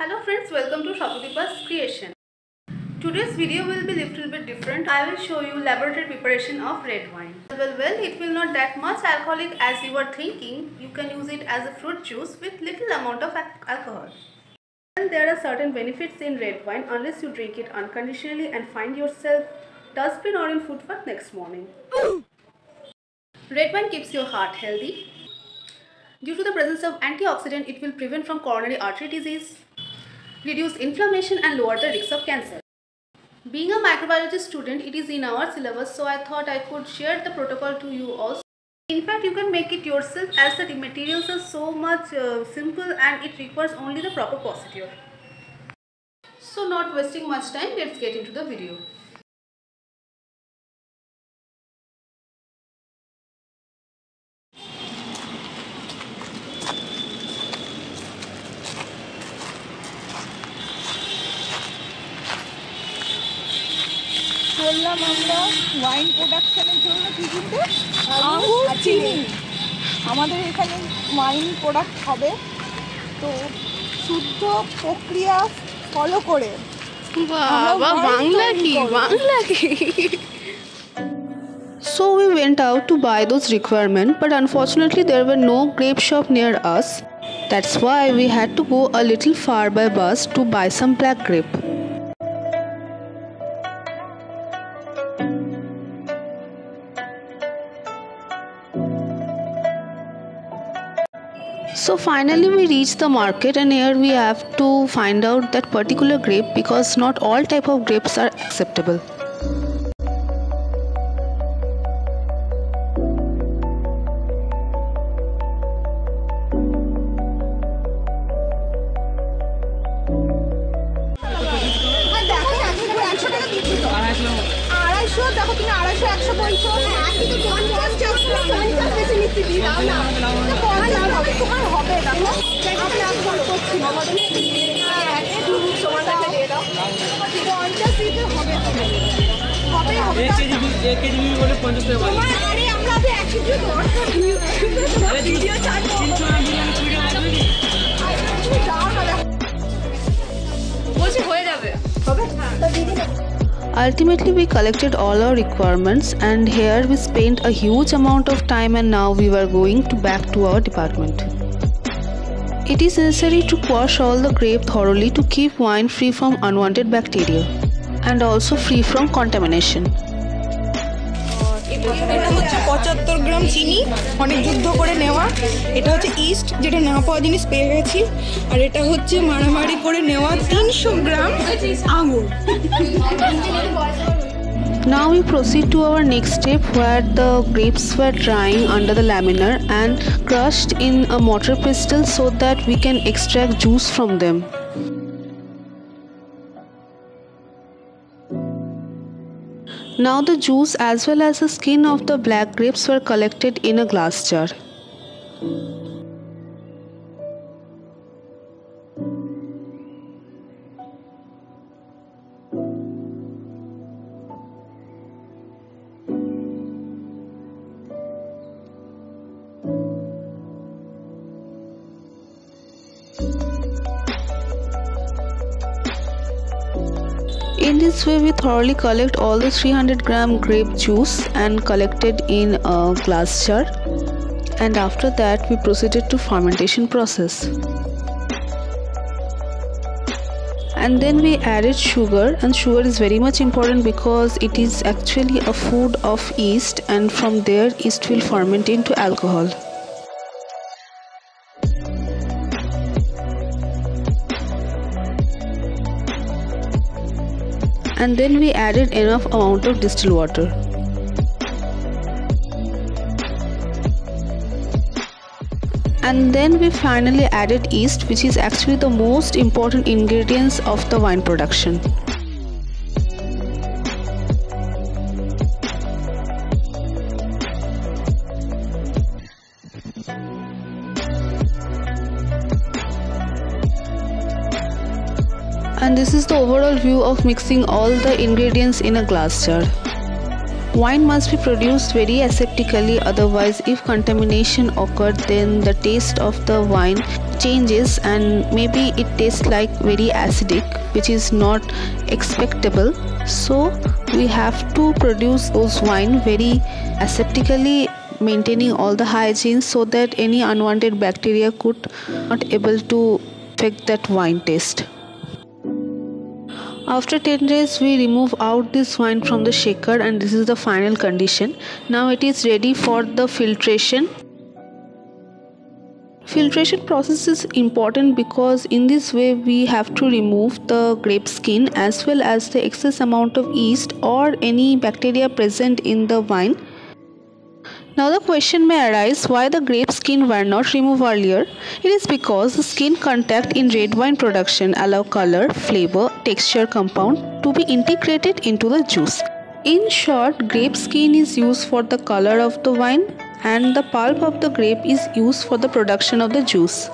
Hello friends, welcome to Saptadipa Creation. Today's video will be little bit different. I will show you laboratory preparation of red wine. Well, it will not that much alcoholic as you are thinking. You can use it as a fruit juice with little amount of alcohol. And there are certain benefits in red wine unless you drink it unconditionally and find yourself dustbin or in footpath next morning. Red wine keeps your heart healthy. Due to the presence of antioxidant, it will prevent from coronary artery disease, reduce inflammation and lower the risk of cancer. Being a microbiology student, it is in our syllabus, so I thought I could share the protocol to you also. In fact, you can make it yourself as the materials are so much simple and it requires only the proper procedure. So not wasting much time, let's get into the video. বললাম আমরা wine প্রোডাকশনের জন্য কী কিনতে আঙুর আর চিনি। আমাদের এখানে wine product হবে তো শুদ্ধ প্রক্রিয়া ফলো করে। বাবা বাংলা কি বাংলা কি। So we went out to buy those requirements, but unfortunately there were no grape shop near us. That's why we had to go a little far by bus to buy some black grape. So finally we reached the market, and here we have to find out that particular grape because not all type of grapes are acceptable. Ultimately we collected all our requirements, and here we spent a huge amount of time, and now we were going back to our department. It is necessary to wash all the grape thoroughly to keep wine free from unwanted bacteria and also free from contamination. এটা হচ্ছে 75 গ্রাম চিনি, অনেক যুদ্ধ করে নেওয়া। এটা হচ্ছে east, যেটা না পাওয়া জিনিস পেয়ে গেছি। আর এটা হচ্ছে মারামারি করে নেওয়া 300 গ্রাম আঙুর। Now we proceed to our next step, where the grapes were drying under the laminar and crushed in a mortar pestle so that we can extract juice from them. Now the juice as well as the skin of the black grapes were collected in a glass jar. In this way we thoroughly collect all the 300 gram grape juice and collected in a glass jar, and after that we proceeded to fermentation process, and then we added sugar, and sugar is very much important because it is actually a food of yeast, and from there yeast will ferment into alcohol. And then we added enough amount of distilled water. And then we finally added yeast, which is actually the most important ingredient of the wine production. And this is the overall view of mixing all the ingredients in a glass jar. Wine must be produced very aseptically, otherwise if contamination occurred, then the taste of the wine changes and maybe it tastes like very acidic, which is not expectable. So we have to produce those wine very aseptically, maintaining all the hygiene so that any unwanted bacteria could not able to affect that wine taste. After 10 days, we remove out this wine from the shaker, and this is the final condition. Now it is ready for the filtration. Filtration process is important because in this way we have to remove the grape skin as well as the excess amount of yeast or any bacteria present in the wine. Now the question may arise, why the grape skin were not removed earlier? It is because the skin contact in red wine production allow color, flavor, texture compound to be integrated into the juice. In short, grape skin is used for the color of the wine and the pulp of the grape is used for the production of the juice.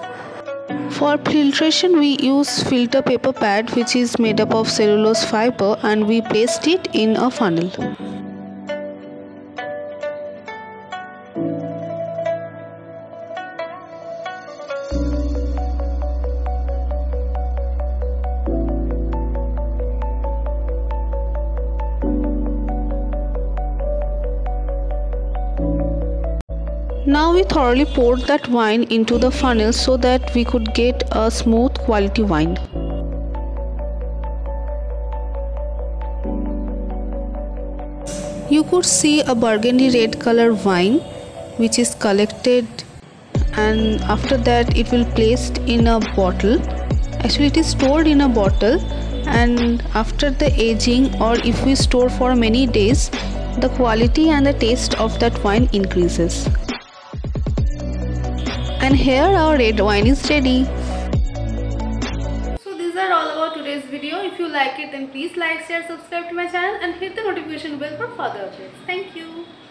For filtration, we use filter paper pad which is made up of cellulose fiber, and we placed it in a funnel. Now we thoroughly poured that wine into the funnel so that we could get a smooth quality wine. You could see a burgundy red color wine which is collected, and after that it will placed in a bottle. Actually it is stored in a bottle, and after the aging or if we store for many days, the quality and the taste of that wine increases. And here our red wine is ready. So these are all about today's video. If you like it, then please like, share, subscribe to my channel and hit the notification bell for further updates. Thank you.